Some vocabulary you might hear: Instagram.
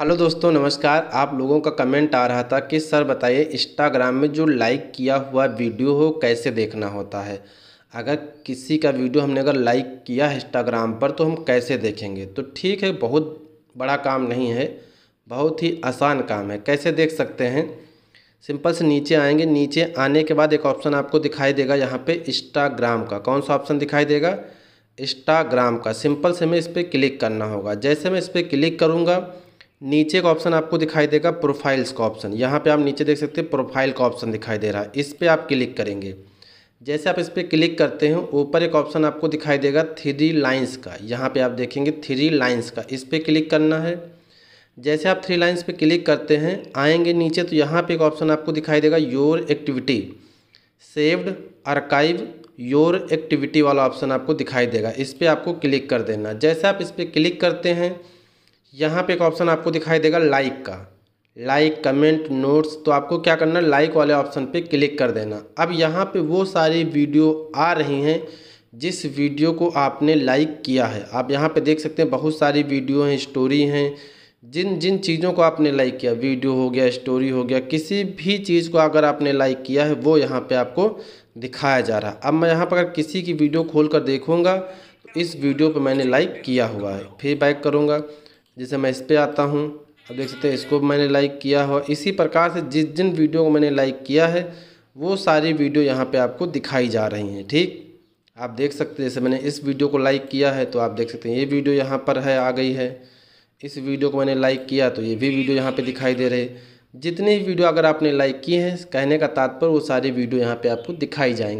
Hello दोस्तों नमस्कार। आप लोगों का कमेंट आ रहा था कि सर बताइए इंस्टाग्राम में जो लाइक किया हुआ वीडियो हो कैसे देखना होता है। अगर किसी का वीडियो हमने अगर लाइक किया है इंस्टाग्राम पर तो हम कैसे देखेंगे। तो ठीक है, बहुत बड़ा काम नहीं है, बहुत ही आसान काम है। कैसे देख सकते हैं, सिंपल से नीचे आएंगे। नीचे आने के बाद एक ऑप्शन आपको दिखाई देगा यहाँ पर इंस्टाग्राम का। कौन सा ऑप्शन दिखाई देगा? इंस्टाग्राम का। सिंपल से हमें इस पर क्लिक करना होगा। जैसे मैं इस पर क्लिक करूँगा, नीचे का ऑप्शन आपको दिखाई देगा प्रोफाइल्स का ऑप्शन। यहाँ पे आप नीचे देख सकते हैं प्रोफाइल का ऑप्शन दिखाई दे रहा है, इस पर आप क्लिक करेंगे। जैसे आप इस पर क्लिक करते हैं, ऊपर एक ऑप्शन आपको दिखाई देगा थ्री लाइंस का। यहाँ पे आप देखेंगे थ्री लाइंस का, इस पर क्लिक करना है। जैसे आप थ्री लाइंस पे क्लिक करते हैं, आएंगे नीचे तो यहाँ पर एक ऑप्शन आपको दिखाई देगा your activity saved archive. Your activity वाला ऑप्शन आपको दिखाई देगा, इस पर आपको क्लिक कर देना। जैसे आप इस पर क्लिक करते हैं, यहाँ पे एक ऑप्शन आपको दिखाई देगा लाइक का। लाइक, कमेंट, नोट्स, तो आपको क्या करना है, लाइक वाले ऑप्शन पे क्लिक कर देना। अब यहाँ पे वो सारी वीडियो आ रही हैं जिस वीडियो को आपने लाइक किया है। आप यहाँ पे देख सकते हैं बहुत सारी वीडियो हैं, स्टोरी हैं, जिन जिन चीज़ों को आपने लाइक किया, वीडियो हो गया, स्टोरी हो गया, किसी भी चीज़ को अगर आपने लाइक किया है वो यहाँ पर आपको दिखाया जा रहा है। अब मैं यहाँ पर अगर किसी की वीडियो खोल कर देखूँगा तो इस वीडियो पर मैंने लाइक किया हुआ है, फिर बैक करूँगा। जैसे मैं इस पे आता हूँ, अब देख सकते हैं इसको मैंने लाइक किया हो। इसी प्रकार से जिस जिन वीडियो को मैंने लाइक किया है वो सारी वीडियो यहाँ पे आपको दिखाई जा रही हैं। ठीक, आप देख सकते हैं जैसे मैंने इस वीडियो को लाइक किया है तो आप देख सकते हैं ये वीडियो यहाँ पर है, आ गई है। इस वीडियो को मैंने लाइक किया तो ये भी वीडियो यहाँ पर दिखाई दे रहे। जितनी वीडियो अगर आपने लाइक की हैं, कहने का तात्पर्य वो सारी वीडियो यहाँ पर आपको दिखाई जाएंगी।